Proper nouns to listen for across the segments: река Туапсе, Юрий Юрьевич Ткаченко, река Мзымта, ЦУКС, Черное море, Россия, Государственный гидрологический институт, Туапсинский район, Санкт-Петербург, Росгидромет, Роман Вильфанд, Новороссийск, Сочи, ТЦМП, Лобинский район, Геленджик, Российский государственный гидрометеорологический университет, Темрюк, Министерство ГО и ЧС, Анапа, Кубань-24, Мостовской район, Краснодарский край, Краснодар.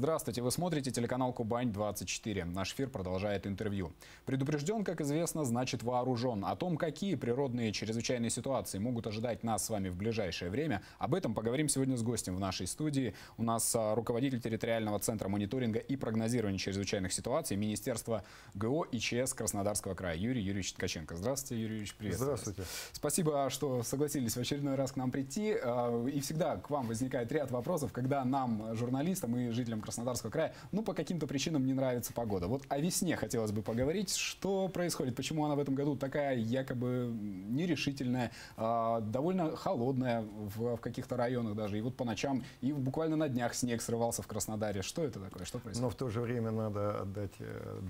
Здравствуйте, вы смотрите телеканал Кубань-24. Наш эфир продолжает интервью. Предупрежден, как известно, значит вооружен. О том, какие природные чрезвычайные ситуации могут ожидать нас с вами в ближайшее время, об этом поговорим сегодня с гостем в нашей студии. У нас руководитель территориального центра мониторинга и прогнозирования чрезвычайных ситуаций Министерства ГО и ЧС Краснодарского края Юрий Юрьевич Ткаченко. Здравствуйте, Юрий Юрьевич, приветствую. Здравствуйте. Спасибо, что согласились в очередной раз к нам прийти. И всегда к вам возникает ряд вопросов, когда нам, журналистам и жителям Краснодарского края, ну, по каким-то причинам не нравится погода. Вот о весне хотелось бы поговорить. Что происходит? Почему она в этом году такая якобы нерешительная, довольно холодная в каких-то районах даже? И вот по ночам, и буквально на днях снег срывался в Краснодаре. Что это такое? Что происходит? Но в то же время надо отдать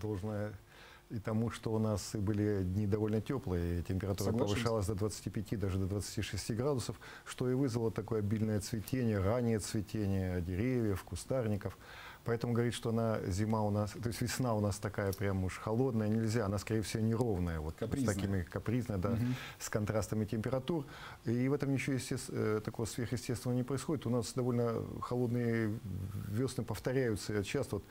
должное и тому, что у нас были дни довольно теплые, температура повышалась до 25, даже до 26 градусов, что и вызвало такое обильное цветение, раннее цветение деревьев, кустарников. Поэтому говорить, что она зима у нас, то есть весна у нас такая прям уж холодная, нельзя. Она, скорее всего, неровная, вот капризная. С такими капризной, да, с контрастами температур. И в этом ничего такого сверхъестественного не происходит. У нас довольно холодные весны повторяются часто. Вот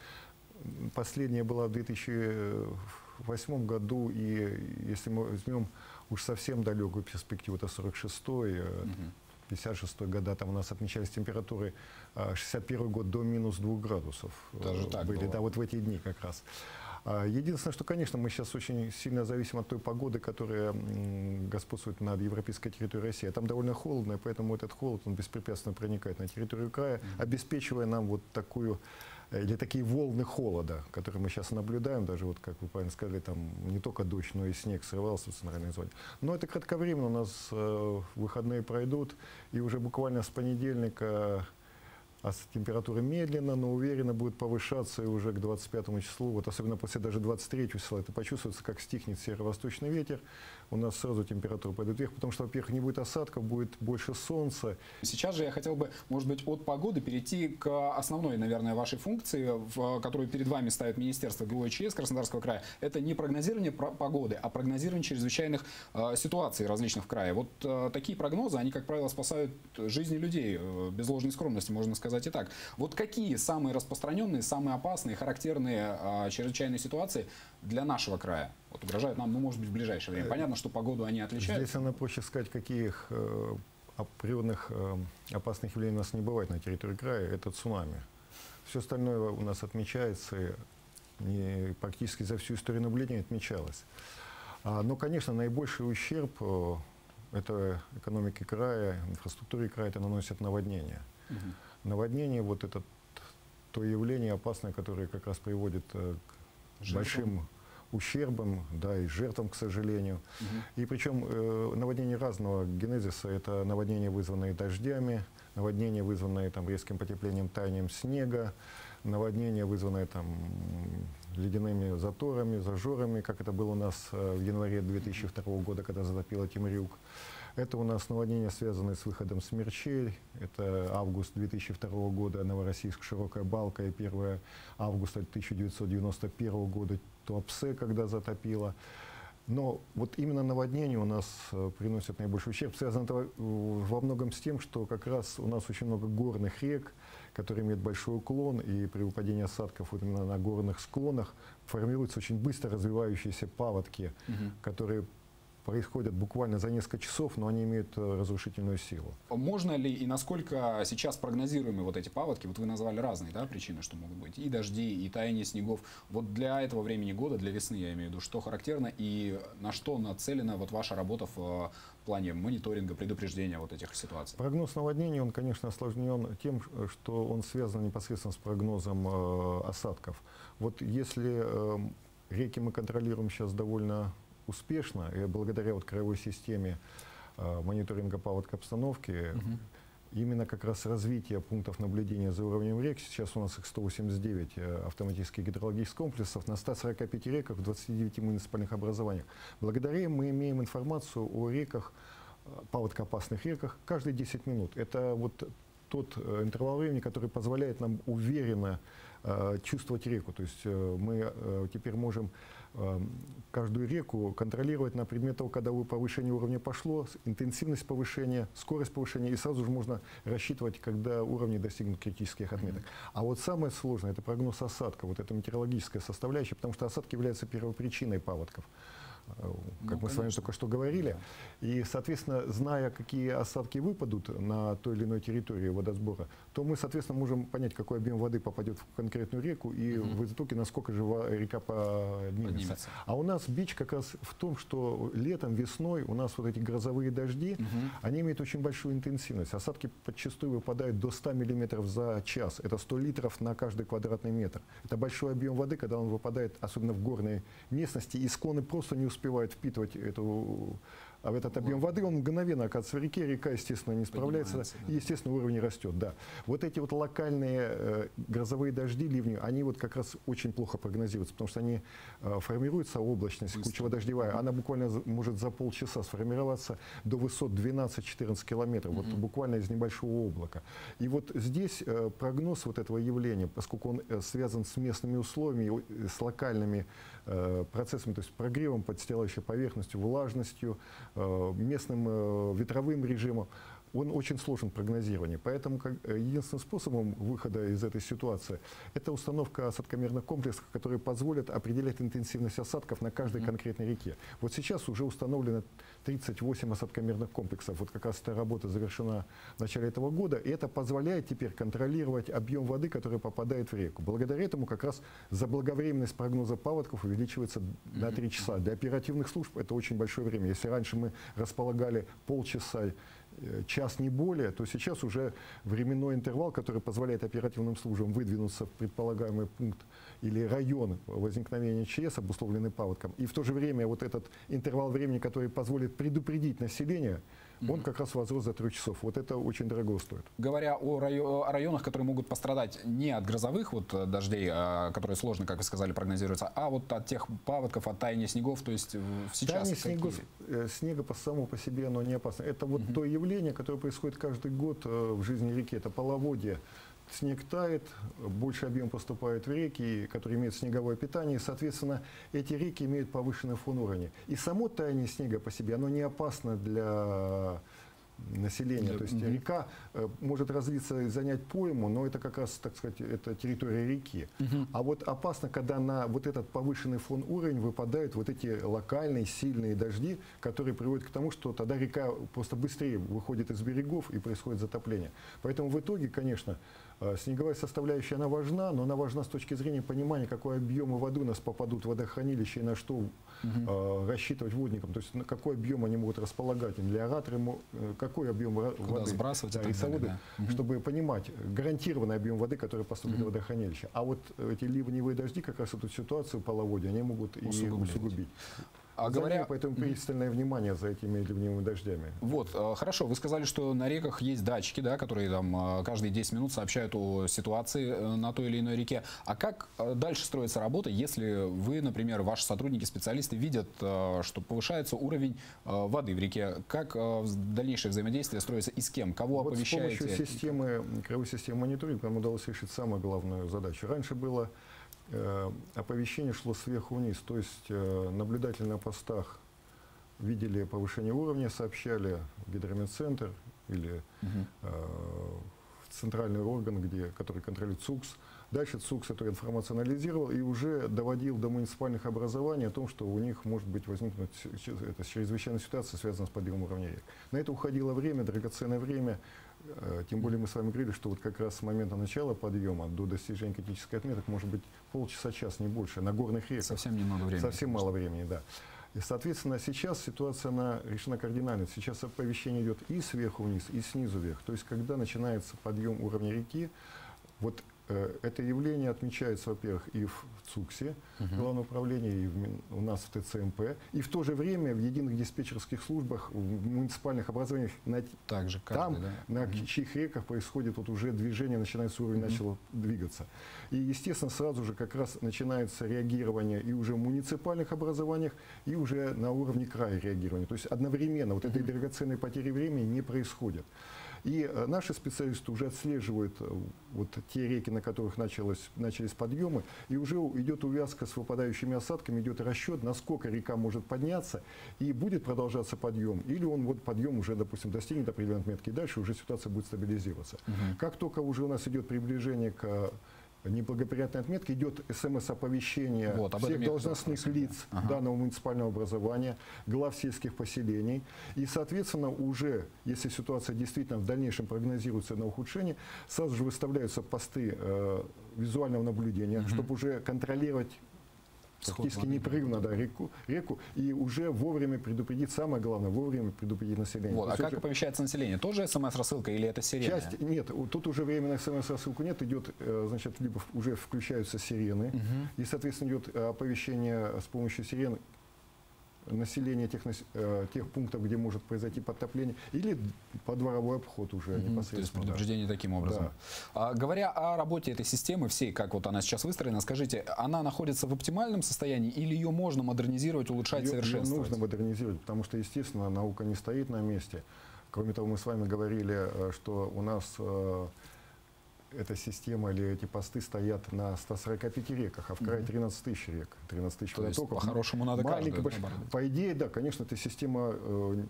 последняя была в 2008 году, и если мы возьмем уж совсем далекую перспективу, это 46-й, 56-й года, там у нас отмечались температуры 61-й год до минус 2 градусов. Даже так были, да, вот в эти дни как раз. Единственное, что, конечно, мы сейчас очень сильно зависим от той погоды, которая господствует над европейской территорией России. А там довольно холодно, и поэтому этот холод, он беспрепятственно проникает на территорию края, обеспечивая нам вот такую, или такие волны холода, которые мы сейчас наблюдаем, даже вот, как вы правильно сказали, там не только дождь, но и снег срывался в центральной зоне. Но это кратковременно, у нас выходные пройдут, и уже буквально с понедельника температура медленно, но уверенно будет повышаться, и уже к 25 числу, вот особенно после даже 23 числа, это почувствуется, как стихнет северо-восточный ветер, у нас сразу температура пойдет вверх, потому что, во-первых, не будет осадков, будет больше солнца. Сейчас же я хотел бы, может быть, от погоды перейти к основной, наверное, вашей функции, которую перед вами ставит Министерство ГО и ЧС Краснодарского края. Это не прогнозирование погоды, а прогнозирование чрезвычайных ситуаций различных в крае. Вот такие прогнозы, они, как правило, спасают жизни людей, без ложной скромности, можно сказать. Итак, вот какие самые распространенные, самые опасные, характерные чрезвычайные ситуации для нашего края вот угрожают нам, ну, может быть, в ближайшее время? Понятно, что погоду они отличаются. Здесь надо проще сказать, каких природных опасных явлений у нас не бывает на территории края. Это цунами. Все остальное у нас отмечается, и практически за всю историю наблюдения отмечалось. Но, конечно, наибольший ущерб это экономике края, инфраструктуре края, это наносит наводнение. Наводнение, вот это то явление опасное, которое как раз приводит к большим ущербам, да, и жертвам, к сожалению. И причем наводнение разного генезиса, это наводнение, вызванное дождями, наводнение, вызванное там резким потеплением, таянием снега, наводнение, вызванное там ледяными заторами, зажорами, как это было у нас в январе 2002 года, когда затопило Темрюк. Это у нас наводнения, связанные с выходом смерчей. Это август 2002 года, Новороссийск, Широкая Балка, и 1 августа 1991 года Туапсе, когда затопило. Но вот именно наводнения у нас приносят наибольший ущерб. Связано это во многом с тем, что как раз у нас очень много горных рек, которые имеют большой уклон, и при выпадении осадков вот именно на горных склонах формируются очень быстро развивающиеся паводки, которые происходят буквально за несколько часов, но они имеют разрушительную силу. Можно ли и насколько сейчас прогнозируемы вот эти паводки? Вот вы назвали разные, да, причины, что могут быть и дожди, и таяние снегов. Вот для этого времени года, для весны, я имею в виду, что характерно и на что нацелена вот ваша работа в плане мониторинга, предупреждения вот этих ситуаций? Прогноз наводнений, он, конечно, осложнен тем, что он связан непосредственно с прогнозом осадков. Вот если реки мы контролируем сейчас довольно успешно, и благодаря вот краевой системе мониторинга паводка обстановки, именно как раз развитие пунктов наблюдения за уровнем рек, сейчас у нас их 189 автоматических гидрологических комплексов на 145 реках в 29 муниципальных образованиях. Благодаря им мы имеем информацию о реках, паводкоопасных реках, каждые 10 минут. Это вот тот интервал времени, который позволяет нам уверенно чувствовать реку. То есть мы теперь можем каждую реку контролировать на предмет того, когда повышение уровня пошло, интенсивность повышения, скорость повышения, и сразу же можно рассчитывать, когда уровни достигнут критических отметок. А вот самое сложное – это прогноз осадка, вот это метеорологическая составляющая, потому что осадки являются первопричиной паводков, как мы с вами только что говорили. И, соответственно, зная, какие осадки выпадут на той или иной территории водосбора, то мы, соответственно, можем понять, какой объем воды попадет в конкретную реку и в итоге насколько же река поднимется. А у нас бич как раз в том, что летом, весной у нас вот эти грозовые дожди, они имеют очень большую интенсивность. Осадки подчастую выпадают до 100 мм за час. Это 100 литров на каждый квадратный метр. Это большой объем воды, когда он выпадает, особенно в горной местности, и склоны просто не успевают впитывать этот объем воды, он мгновенно оказывается в реке, река, естественно, не справляется, и, естественно, уровень растет. Да. Вот эти вот локальные грозовые дожди, ливни, они вот как раз очень плохо прогнозируются, потому что они формируются, облачность кучево-дождевая, она буквально может за полчаса сформироваться до высот 12-14 километров, вот буквально из небольшого облака. И вот здесь прогноз вот этого явления, поскольку он связан с местными условиями, с локальными процессами, то есть прогревом, подстилающей поверхностью, влажностью, местным ветровым режимом, он очень сложен в прогнозировании. Поэтому единственным способом выхода из этой ситуации – это установка осадкомерных комплексов, которые позволят определять интенсивность осадков на каждой конкретной реке. Вот сейчас уже установлено 38 осадкомерных комплексов. Вот как раз эта работа завершена в начале этого года. И это позволяет теперь контролировать объем воды, который попадает в реку. Благодаря этому как раз заблаговременность прогноза паводков увеличивается на 3 часа. Для оперативных служб это очень большое время. Если раньше мы располагали полчаса, час не более, то сейчас уже временной интервал, который позволяет оперативным службам выдвинуться в предполагаемый пункт или район возникновения ЧС, обусловленный паводком. И в то же время вот этот интервал времени, который позволит предупредить население, он как раз возрос за 3 часов. Вот это очень дорого стоит. Говоря о районах, которые могут пострадать не от грозовых вот дождей, которые сложно, как вы сказали, прогнозируются, а вот от тех паводков, от таяния снегов, то есть сейчас... Таяние снега само по себе оно не опасно. Это вот то явление, которое происходит каждый год в жизни реки. Это половодье. Снег тает, больше объем поступает в реки, которые имеют снеговое питание, и, соответственно, эти реки имеют повышенный фон уровня. И само таяние снега по себе, оно не опасно для населения. То есть река может разлиться и занять пойму, но это как раз, так сказать, это территория реки. А вот опасно, когда на вот этот повышенный фон уровень выпадают вот эти локальные сильные дожди, которые приводят к тому, что тогда река просто быстрее выходит из берегов и происходит затопление. Поэтому в итоге, конечно, снеговая составляющая, она важна, но она важна с точки зрения понимания, какой объем воды у нас попадут в водохранилище и на что рассчитывать водникам. То есть на какой объем они могут располагать, для ораторы, какой объем воды сбрасывать, да, и солоды, чтобы понимать гарантированный объем воды, который поступит в водохранилище. А вот эти ливневые дожди, как раз эту ситуацию половодья, они могут и усугубить. Поэтому пристальное внимание за этими ливневыми дождями. Вот, хорошо, вы сказали, что на реках есть датчики, да, которые там каждые 10 минут сообщают о ситуации на той или иной реке. А как дальше строится работа, если вы, например, ваши сотрудники, специалисты видят, что повышается уровень воды в реке? Как дальнейшее взаимодействие строится и с кем? Кого вот оповещаете? С помощью краевой системы мониторинга нам удалось решить самую главную задачу. Раньше было... оповещение шло сверху вниз, то есть наблюдатели на постах видели повышение уровня, сообщали в гидрометцентр или в центральный орган, который контролирует ЦУКС. Дальше ЦУКС эту информацию анализировал и уже доводил до муниципальных образований о том, что у них может быть возникнуть чрезвычайная ситуация, связанная с подъемом уровня рек. На это уходило время, драгоценное время. Тем более мы с вами говорили, что вот как раз с момента начала подъема до достижения критической отметок может быть полчаса-час, не больше, на горных реках. Совсем немного времени. Совсем мало времени, да. И, соответственно, сейчас ситуация она решена кардинально. Сейчас оповещение идет и сверху вниз, и снизу вверх. То есть, когда начинается подъем уровня реки, вот это явление отмечается, во-первых, и в ЦУКСе, Главном управлении, и у нас в ТЦМП, и в то же время в единых диспетчерских службах, в муниципальных образованиях, также каждый, там, да? На чьих реках происходит вот уже движение, начинается уровень, начало двигаться. И, естественно, сразу же как раз начинается реагирование и уже в муниципальных образованиях, и уже на уровне края реагирования. То есть одновременно вот этой драгоценной потери времени не происходит. И наши специалисты уже отслеживают вот те реки, на которых начались подъемы, и уже идет увязка с выпадающими осадками, идет расчет, насколько река может подняться, и будет продолжаться подъем, или он вот подъем уже, допустим, достигнет определенной отметки, и дальше уже ситуация будет стабилизироваться. Как только уже у нас идет приближение к неблагоприятной отметке, идет СМС-оповещение вот, всех должностных лиц данного муниципального образования, глав сельских поселений. И, соответственно, уже, если ситуация действительно в дальнейшем прогнозируется на ухудшение, сразу же выставляются посты визуального наблюдения, чтобы уже контролировать практически непрерывно реку и уже вовремя предупредить, самое главное, вовремя предупредить население. Вот, а как оповещается население? Тоже СМС-рассылка или это сирена? Часть, нет, тут уже временно СМС-рассылку нет, идет, значит, либо уже включаются сирены, и, соответственно, идет оповещение с помощью сирен населения тех пунктов, где может произойти подтопление, или по дворовой обход уже непосредственно. То есть предупреждение таким образом. Да. Говоря о работе этой системы всей, как вот она сейчас выстроена, скажите, она находится в оптимальном состоянии или ее можно модернизировать, улучшать, совершенствовать? Ее нужно модернизировать, потому что, естественно, наука не стоит на месте. Кроме того, мы с вами говорили, что у нас эта система или эти посты стоят на 145 реках, а в крае 13 тысяч рек, 13 тысяч водотоков. По-хорошему надо каждую. По идее, да, конечно, эта система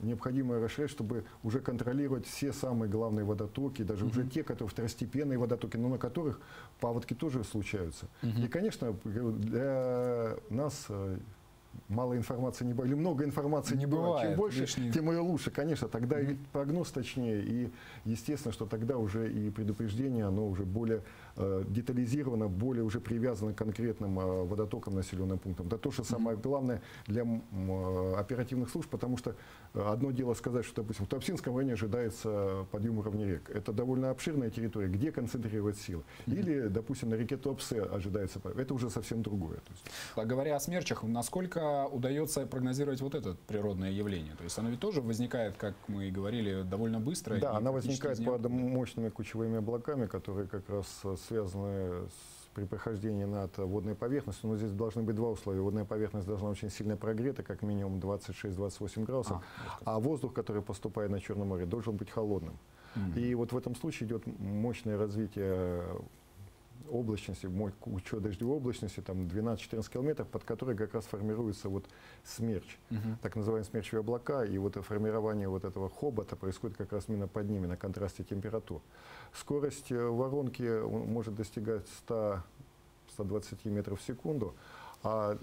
необходимо расширять, чтобы уже контролировать все самые главные водотоки, даже уже те, которые второстепенные водотоки, но на которых паводки тоже случаются. И, конечно, для нас мало информации не бывает, или много информации не бывает. Чем больше, тем ее лучше, конечно. Тогда и прогноз точнее, и естественно, что тогда уже и предупреждение, оно уже более детализировано, более уже привязано к конкретным водотокам, населенным пунктам. Да то, что самое главное для оперативных служб, потому что одно дело сказать, что, допустим, в Туапсинском районе ожидается подъем уровня рек. Это довольно обширная территория, где концентрировать силы. Или, допустим, на реке Туапсе ожидается, это уже совсем другое. То есть. А говоря о смерчах, насколько удается прогнозировать вот это природное явление? То есть оно ведь тоже возникает, как мы и говорили, довольно быстро. Да, она возникает под мощными кучевыми облаками, которые как раз связаны при прохождении над водной поверхностью. Но здесь должны быть два условия. Водная поверхность должна очень сильно прогрета, как минимум 26-28 градусов, а воздух, который поступает на Черное море, должен быть холодным. И вот в этом случае идет мощное развитие облачности, учет дождевой облачности, там 12-14 километров, под которой как раз формируется вот смерч, так называемые смерчевые облака, и вот формирование вот этого хобота происходит как раз именно под ними, на контрасте температур. Скорость воронки может достигать 100-120 метров в секунду, а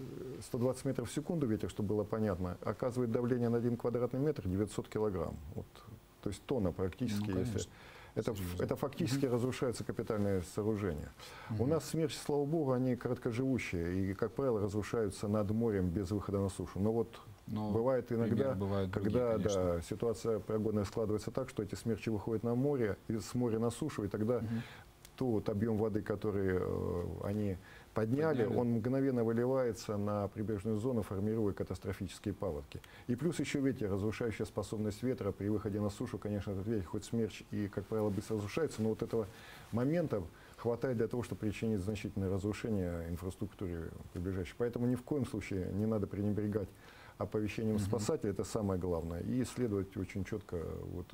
120 метров в секунду ветер, чтобы было понятно, оказывает давление на 1 квадратный метр 900 килограмм, вот, то есть тонна практически, ну, если... Это фактически разрушаются капитальные сооружения. У нас смерчи, слава богу, они короткоживущие и, как правило, разрушаются над морем без выхода на сушу. Но вот бывает иногда, когда ситуация погодная складывается так, что эти смерчи выходят на море, и с моря на сушу, и тогда тот объем воды, который они подняли, он мгновенно выливается на прибрежную зону, формируя катастрофические паводки. И плюс еще ветер, разрушающая способность ветра. При выходе на сушу, конечно, этот ветер, хоть смерч и, как правило, быстро разрушается, но вот этого момента хватает для того, чтобы причинить значительное разрушение инфраструктуре прибежащей. Поэтому ни в коем случае не надо пренебрегать оповещением спасателя, это самое главное, и следовать очень четко вот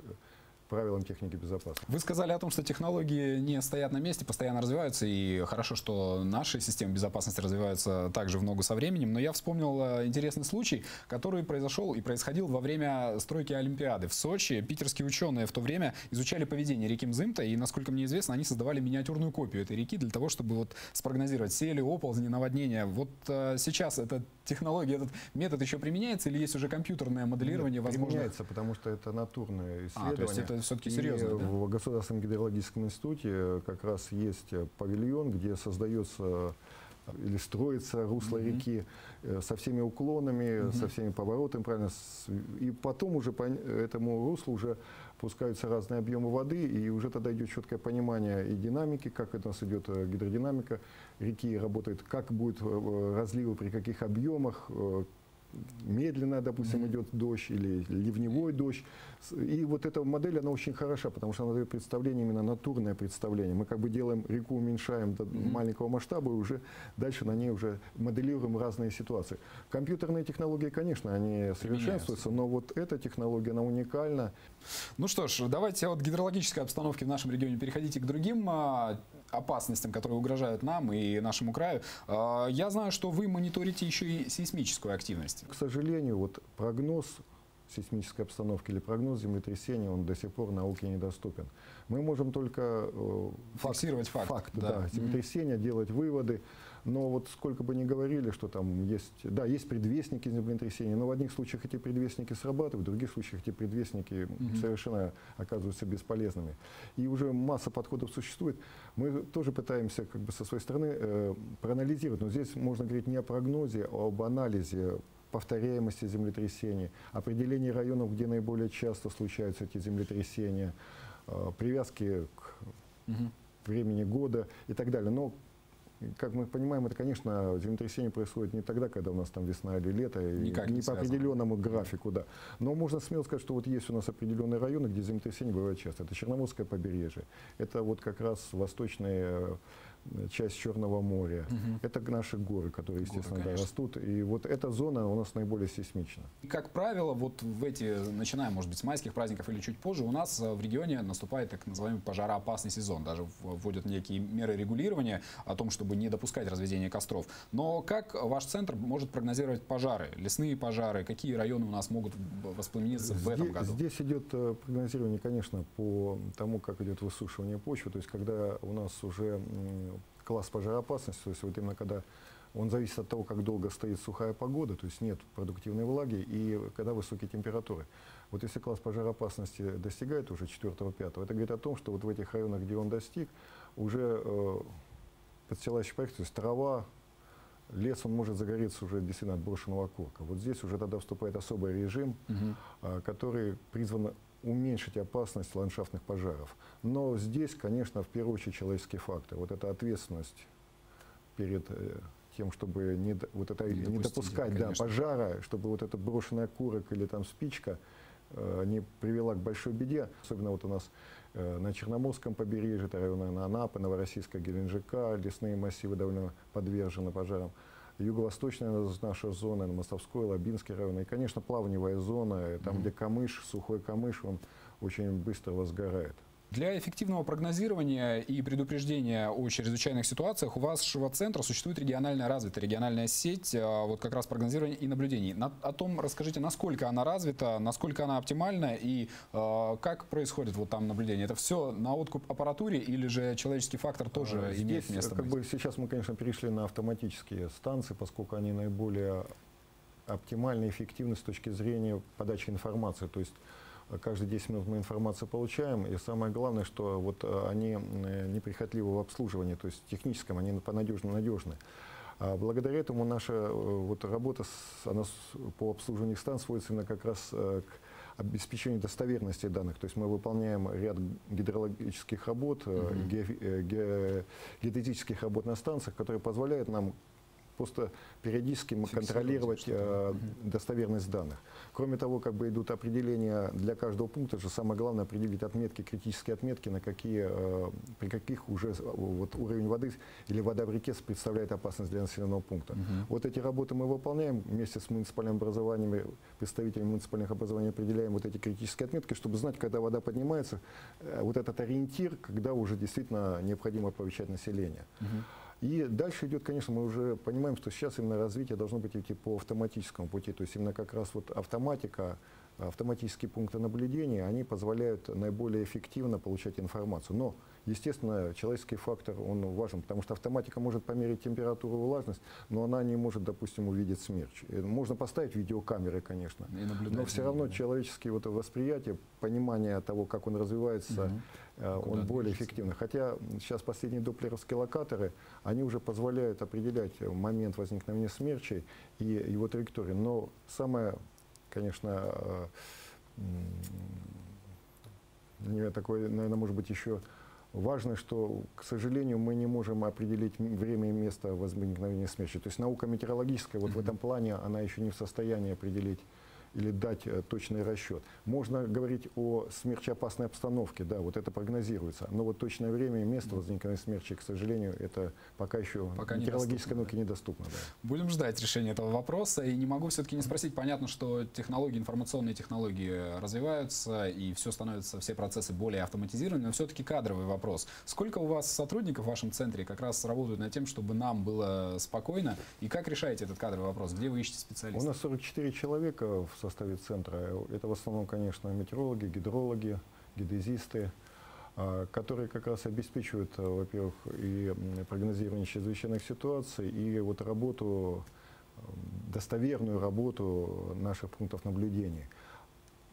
правилам техники безопасности. Вы сказали о том, что технологии не стоят на месте, постоянно развиваются, и хорошо, что наши системы безопасности развиваются также в ногу со временем. Но я вспомнил интересный случай, который произошел и происходил во время стройки Олимпиады в Сочи. Питерские ученые в то время изучали поведение реки Мзымта, и, насколько мне известно, они создавали миниатюрную копию этой реки для того, чтобы вот спрогнозировать, сели, оползни, наводнения. Вот сейчас эта технология, этот метод еще применяется, или есть уже компьютерное моделирование? Применяется, потому что это натурное исследование. То есть это все-таки серьезно, да? В Государственном гидрологическом институте как раз есть павильон, где создается или строится русло реки со всеми уклонами, со всеми поворотами, правильно? И потом уже по этому руслу уже пускаются разные объемы воды, и уже тогда идет четкое понимание и динамики, как это у нас идет гидродинамика реки, работает, как будут разливы, при каких объемах, медленно, допустим, идет дождь или ливневой дождь. И вот эта модель, она очень хороша, потому что она дает представление, именно натурное представление. Мы как бы делаем реку, уменьшаем до маленького масштаба, и уже дальше на ней уже моделируем разные ситуации. Компьютерные технологии, конечно, они совершенствуются, но вот эта технология, она уникальна. Ну что ж, давайте от гидрологической обстановки в нашем регионе переходите к другим опасностям, которые угрожают нам и нашему краю. Я знаю, что вы мониторите еще и сейсмическую активность. К сожалению, вот прогноз сейсмической обстановки или прогноз землетрясения, он до сих пор науке недоступен. Мы можем только фиксировать факт, да, землетрясения, делать выводы. Но вот сколько бы ни говорили, что там есть, да, есть предвестники землетрясения, но в одних случаях эти предвестники срабатывают, в других случаях эти предвестники совершенно оказываются бесполезными. И уже масса подходов существует. Мы тоже пытаемся как бы со своей стороны проанализировать, но здесь можно говорить не о прогнозе, а об анализе повторяемости землетрясений, определении районов, где наиболее часто случаются эти землетрясения, привязки к времени года и так далее. Но как мы понимаем, это, конечно, землетрясение происходит не тогда, когда у нас там весна или лето, никак не по определенному графику, да. Но можно смело сказать, что вот есть у нас определенные районы, где землетрясение бывает часто. Это Черноморское побережье, это вот как раз восточные часть Черного моря. Это наши горы, которые, естественно, растут. И вот эта зона у нас наиболее сейсмична. И, как правило, вот в эти, начиная, может быть, с майских праздников или чуть позже, у нас в регионе наступает так называемый пожароопасный сезон. Даже вводят некие меры регулирования о том, чтобы не допускать разведения костров. Но как ваш центр может прогнозировать пожары, лесные пожары? Какие районы у нас могут воспламениться в этом году? Здесь идет прогнозирование, конечно, по тому, как идет высушивание почвы. То есть, когда у нас уже класс пожароопасности, то есть вот именно когда он зависит от того, как долго стоит сухая погода, то есть нет продуктивной влаги и когда высокие температуры. Вот если класс пожароопасности достигает уже 4-5, это говорит о том, что вот в этих районах, где он достиг, уже подстилающий проект, то есть трава, лес, он может загореться уже действительно от брошенного окурка. Вот здесь уже тогда вступает особый режим, который призван уменьшить опасность ландшафтных пожаров. Но здесь, конечно, в первую очередь человеческий фактор. Вот эта ответственность перед тем, чтобы не допускать пожара, чтобы вот этот брошенный окурок или там спичка не привела к большой беде. Особенно вот у нас на Черноморском побережье, это районы Анапы, Новороссийска, Геленджика, лесные массивы довольно подвержены пожарам. Юго-восточная наша зона, Мостовской, Лобинский район. И, конечно, плавневая зона, там, где камыш, сухой камыш, он очень быстро возгорает. Для эффективного прогнозирования и предупреждения о чрезвычайных ситуациях у вашего центра существует регионально развитая региональная сеть, вот как раз прогнозирования и наблюдений. О том расскажите, насколько она развита, насколько она оптимальна и как происходит вот там наблюдение. Это все на откуп аппаратуре или же человеческий фактор тоже имеет место? Как бы сейчас мы, конечно, перешли на автоматические станции, поскольку они наиболее оптимальны и эффективны с точки зрения подачи информации. То есть каждые 10 минут мы информацию получаем, и самое главное, что вот они неприхотливы в обслуживании, то есть в техническом, они понадежны. Благодаря этому наша вот работа по обслуживанию станций сводится именно как раз к обеспечению достоверности данных. То есть мы выполняем ряд гидрологических работ, геодезических работ на станциях, которые позволяют нам просто периодически контролировать достоверность данных. Кроме того, как бы идут определения для каждого пункта, же самое главное определить отметки, критические отметки, на какие, при каких уже вот, уровень воды или вода в реке представляет опасность для населенного пункта. Вот эти работы мы выполняем вместе с муниципальными образованиями, представителями муниципальных образований определяем вот эти критические отметки, чтобы знать, когда вода поднимается, вот этот ориентир, когда уже действительно необходимо оповещать население. И дальше идет, конечно, мы уже понимаем, что сейчас именно развитие должно быть идти по автоматическому пути. То есть именно как раз вот автоматика, автоматические пункты наблюдения, они позволяют наиболее эффективно получать информацию. Но, естественно, человеческий фактор, он важен, потому что автоматика может померить температуру и влажность, но она не может, допустим, увидеть смерч. Можно поставить видеокамеры, конечно, но все равно человеческое вот восприятие, понимание того, как он развивается, он более эффективный. Хотя сейчас последние доплеровские локаторы, они уже позволяют определять момент возникновения смерчей и его траекторию. Но самое, конечно, такое, наверное, может быть еще Важно, что, к сожалению, мы не можем определить время и место возникновения смерчей. То есть наука метеорологическая вот в этом плане, она еще не в состоянии определить или дать точный расчет. Можно говорить о смерчеопасной обстановке, да, вот это прогнозируется. Но вот точное время и место возникновения смерчей, к сожалению, это пока еще метеорологической науке недоступно. Да. Будем ждать решения этого вопроса. И не могу все-таки не спросить. Понятно, что технологии, информационные технологии развиваются, и все становится, все процессы более автоматизированы. Но все-таки кадровый вопрос. Сколько у вас сотрудников в вашем центре как раз работают над тем, чтобы нам было спокойно? И как решаете этот кадровый вопрос? Где вы ищете специалистов? У нас 44 человека в составе центра. Это в основном, конечно, метеорологи, гидрологи, геодезисты, которые как раз обеспечивают, во-первых, и прогнозирование чрезвычайных ситуаций, и вот работу, достоверную работу наших пунктов наблюдения.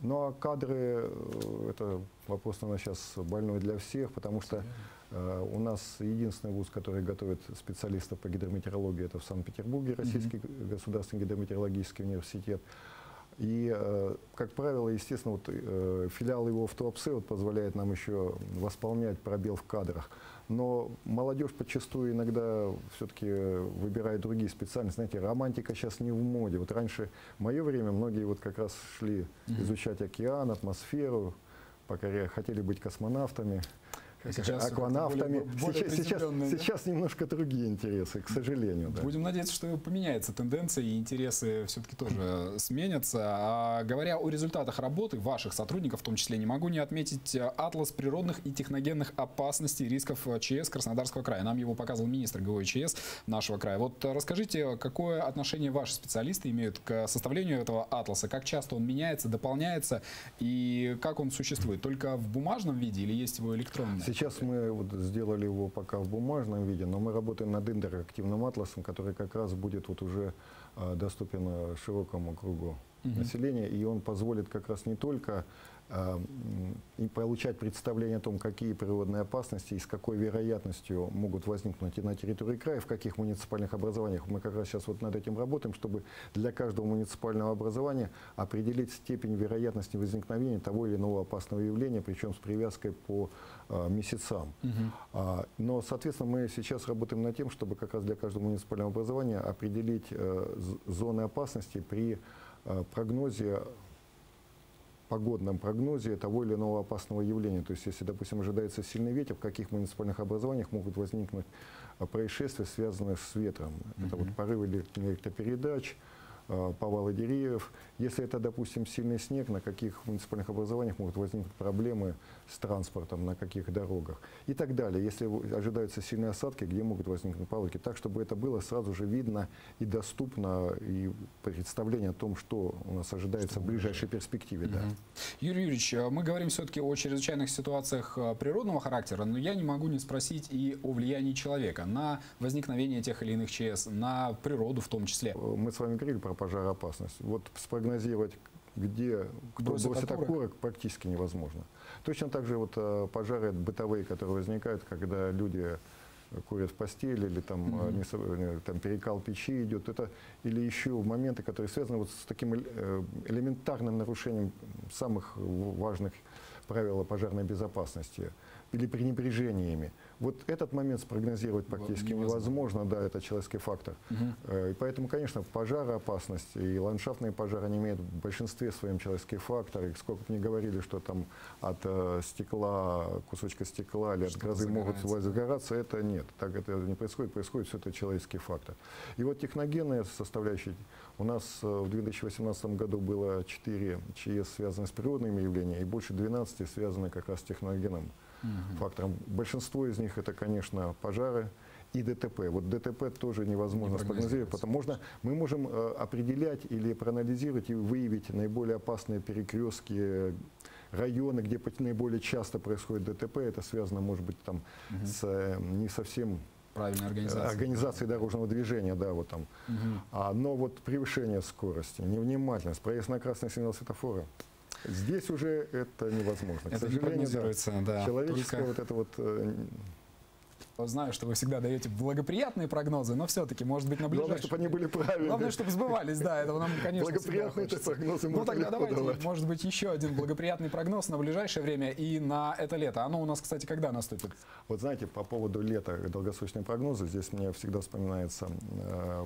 Ну а кадры, это вопрос, наверное, сейчас больной для всех, потому что у нас единственный вуз, который готовит специалистов по гидрометеорологии, это в Санкт-Петербурге, Российский государственный гидрометеорологический университет. И, как правило, естественно, вот, филиал его в Туапсе вот, позволяет нам еще восполнять пробел в кадрах. Но молодежь подчастую иногда все-таки выбирает другие специальности. Знаете, романтика сейчас не в моде. Вот раньше, в мое время, многие вот как раз шли изучать океан, атмосферу, пока хотели быть космонавтами. Сейчас акванавтами. Сейчас немножко другие интересы, к сожалению. Да. Будем надеяться, что поменяется тенденция и интересы все-таки тоже сменятся. А говоря о результатах работы ваших сотрудников, в том числе, не могу не отметить атлас природных и техногенных опасностей и рисков ЧС Краснодарского края. Нам его показывал министр ГО и ЧС нашего края. Вот расскажите, какое отношение ваши специалисты имеют к составлению этого атласа? Как часто он меняется, дополняется и как он существует? Только в бумажном виде или есть его электронный? Сейчас мы вот сделали его пока в бумажном виде, но мы работаем над интерактивным атласом, который как раз будет вот уже доступен широкому кругу населения. И он позволит как раз не только получать представление о том, какие природные опасности и с какой вероятностью могут возникнуть и на территории края, в каких муниципальных образованиях. Мы как раз сейчас вот над этим работаем, чтобы для каждого муниципального образования определить степень вероятности возникновения того или иного опасного явления, причем с привязкой по месяцам. Но, соответственно, мы сейчас работаем над тем, чтобы как раз для каждого муниципального образования определить зоны опасности при прогнозе, погодном прогнозе того или иного опасного явления. То есть, если, допустим, ожидается сильный ветер, в каких муниципальных образованиях могут возникнуть происшествия, связанные с ветром. Это вот порывы электропередач, повалы деревьев. Если это, допустим, сильный снег, на каких муниципальных образованиях могут возникнуть проблемы с транспортом, на каких дорогах и так далее. Если ожидаются сильные осадки, где могут возникнуть паводки. Так, чтобы это было сразу же видно и доступно, и представление о том, что у нас ожидается в ближайшей перспективе. Да. Юрий Юрьевич, мы говорим все-таки о чрезвычайных ситуациях природного характера, но я не могу не спросить и о влиянии человека на возникновение тех или иных ЧС, на природу в том числе. Мы с вами говорили про пожароопасность. Вот спрогнозировать, где кто бросит окурок, практически невозможно. Точно так же вот пожары бытовые, которые возникают, когда люди курят в постели, или там, там перекал печи идет, это или еще моменты, которые связаны вот с таким элементарным нарушением самых важных правил пожарной безопасности или пренебрежениями. Вот этот момент спрогнозировать практически невозможно, да, это человеческий фактор. И поэтому, конечно, пожароопасность и ландшафтные пожары, они имеют в большинстве своем человеческий фактор. И сколько бы ни говорили, что там от стекла, кусочка стекла или от грозы могут загораться, это нет. Так это не происходит, происходит все это человеческий фактор. И вот техногенная составляющая. У нас в 2018 году было 4 ЧС, связанные с природными явлениями, и больше 12 связаны как раз с техногенным фактором. Большинство из них это, конечно, пожары и ДТП. Вот ДТП тоже невозможно спрогнозировать, потому что мы можем определять или проанализировать и выявить наиболее опасные перекрестки, районы, где наиболее часто происходит ДТП. Это связано, может быть, там, с не совсем правильной организацией дорожного движения. Да, вот там. Но вот превышение скорости, невнимательность, проезд на красный сигнал светофора. Здесь уже это невозможно. Это, к сожалению, да, человеческое вот это вот Знаю, что вы всегда даете благоприятные прогнозы, но все-таки, может быть, на ближайшие... Главное, чтобы они были правильные. Главное, чтобы сбывались, да, этого нам, конечно, всегда хочется. Прогнозы можно тогда давайте, давать. Может быть, еще один благоприятный прогноз на ближайшее время и на это лето. Оно у нас, кстати, когда наступит? Вот знаете, по поводу лета долгосрочные прогнозы, здесь мне всегда вспоминается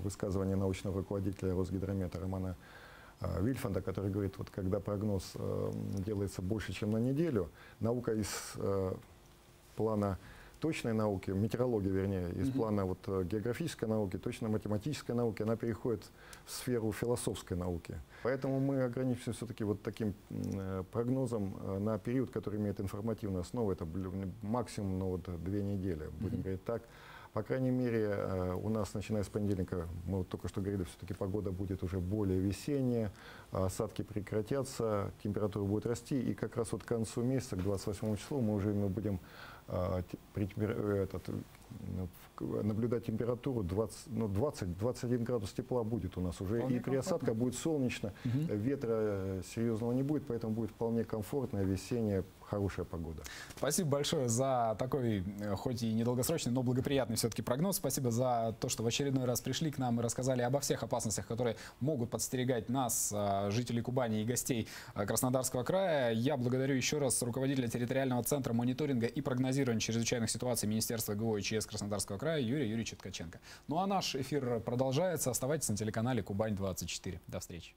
высказывание научного руководителя Росгидромета Романа Вильфанда, который говорит, вот когда прогноз делается больше, чем на неделю, наука из плана... точной науки, метеорологии, вернее, из плана вот, географической науки, точно-математической науки, она переходит в сферу философской науки. Поэтому мы ограничимся все-таки вот таким прогнозом на период, который имеет информативную основу. Это максимум ну, вот, 2 недели, будем говорить так. По крайней мере, у нас, начиная с понедельника, мы вот только что говорили, все-таки погода будет уже более весенняя, осадки прекратятся, температура будет расти, и как раз вот к концу месяца, к 28 числу, мы уже будем... наблюдать температуру 20-21 градус тепла будет у нас уже, вполне и при осадках будет солнечно, ветра серьезного не будет, поэтому будет вполне комфортная весенняя хорошая погода. Спасибо большое за такой, хоть и недолгосрочный, но благоприятный все-таки прогноз. Спасибо за то, что в очередной раз пришли к нам и рассказали обо всех опасностях, которые могут подстерегать нас, жителей Кубани и гостей Краснодарского края. Я благодарю еще раз руководителя территориального центра мониторинга и прогнозирования чрезвычайных ситуаций Министерства ГО и ЧС Краснодарского края Юрия Юрьевича Ткаченко. Ну а наш эфир продолжается. Оставайтесь на телеканале Кубань-24. До встречи.